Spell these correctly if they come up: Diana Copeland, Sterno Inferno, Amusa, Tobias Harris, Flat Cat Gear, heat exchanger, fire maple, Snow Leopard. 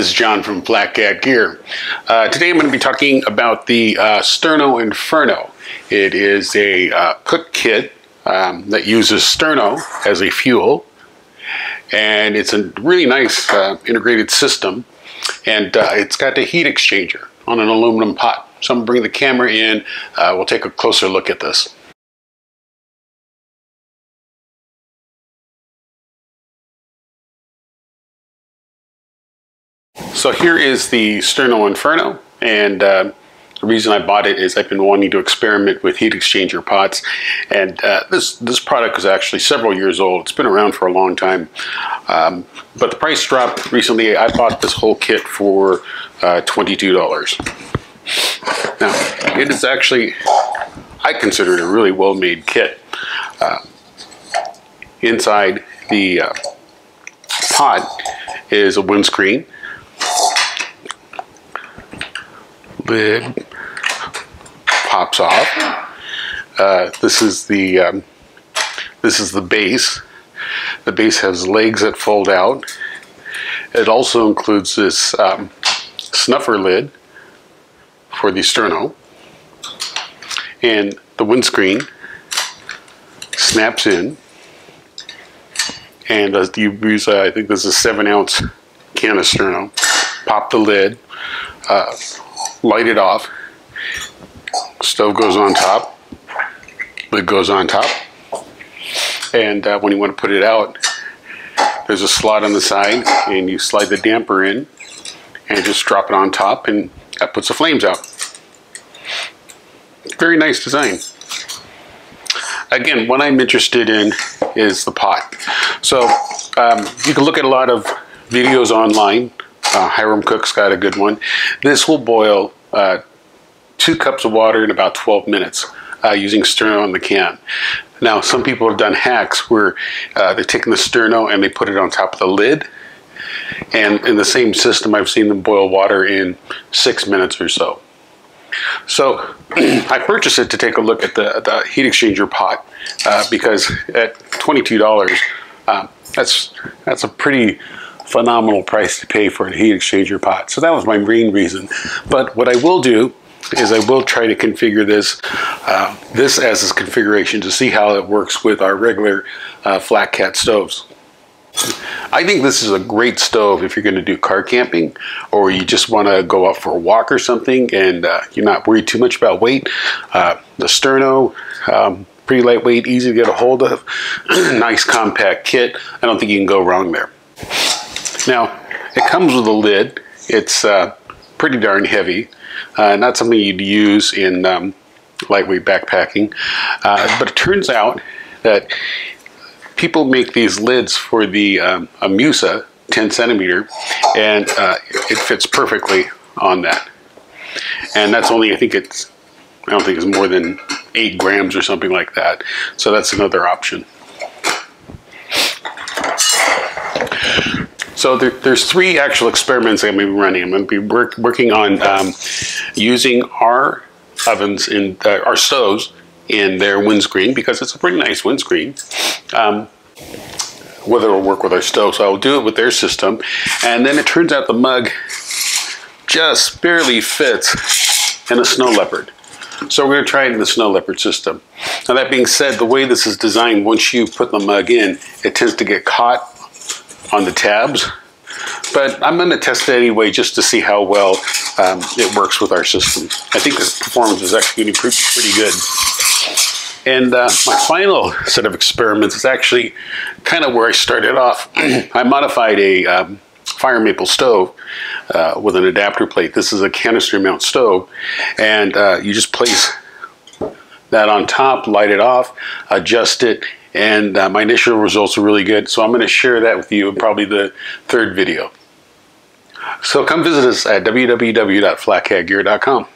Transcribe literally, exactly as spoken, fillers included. this is John from Flat Cat Gear. Uh, today I'm going to be talking about the uh, Sterno Inferno. It is a uh, cook kit um, that uses Sterno as a fuel, and it's a really nice uh, integrated system, and uh, it's got the heat exchanger on an aluminum pot. So I'm going to bring the camera in, uh, we'll take a closer look at this. So here is the Sterno Inferno, and uh, the reason I bought it is I've been wanting to experiment with heat exchanger pots, and uh, this this product is actually several years old. It's been around for a long time, um, but the price dropped recently. I bought this whole kit for uh, twenty-two dollars. Now, it is actually, I consider it a really well-made kit. Uh, inside the uh, pot is a windscreen, lid pops off. Uh, this is the um, this is the base. The base has legs that fold out. It also includes this um, snuffer lid for the Sterno, and the windscreen snaps in. And as you use, uh, I think this is a seven ounce can of Sterno. Pop the lid. Uh, Light it off. Stove goes on top. Lid goes on top. And uh, when you want to put it out, there's a slot on the side, and you slide the damper in, and just drop it on top, and that puts the flames out. Very nice design. Again, what I'm interested in is the pot. So um, you can look at a lot of videos online. Uh, Hiram Cook's got a good one. This will boil uh, two cups of water in about twelve minutes uh, using Sterno on the can. Now, some people have done hacks where uh, they're taking the Sterno and they put it on top of the lid. And in the same system, I've seen them boil water in six minutes or so. So I purchased it to take a look at the, the heat exchanger pot uh, because at twenty-two dollars, uh, that's that's a pretty phenomenal price to pay for a heat exchanger pot. So that was my main reason. But what I will do is I will try to configure this uh, this as its configuration to see how it works with our regular uh, flat cat stoves. I think this is a great stove if you're going to do car camping, or you just want to go out for a walk or something, and uh, you're not worried too much about weight. Uh, the Sterno, um, pretty lightweight, easy to get a hold of, nice compact kit. I don't think you can go wrong there. Now, it comes with a lid. It's uh, pretty darn heavy. Uh, not something you'd use in um, lightweight backpacking. Uh, but it turns out that people make these lids for the um, Amusa ten centimeter, and uh, it fits perfectly on that. And that's only, I think it's, I don't think it's more than eight grams or something like that. So that's another option. So there, there's three actual experiments I'm going to be running. I'm going to be work, working on um, using our ovens in uh, our stoves in their windscreen, because it's a pretty nice windscreen. Um, whether it'll work with our stove, so I'll do it with their system. And then it turns out the mug just barely fits in a Snow Leopard. So we're going to try it in the Snow Leopard system. Now, that being said, the way this is designed, once you put the mug in, it tends to get caught on the tabs, but I'm going to test it anyway just to see how well um, it works with our system. I think this performance is actually going to be pretty good. And uh, my final set of experiments is actually kind of where I started off. I modified a um, fire maple stove uh, with an adapter plate. This is a canister mount stove, and uh, you just place that on top, light it off, adjust it, and uh, my initial results are really good, so I'm going to share that with you in probably the third video. So come visit us at w w w dot flat cat gear dot com.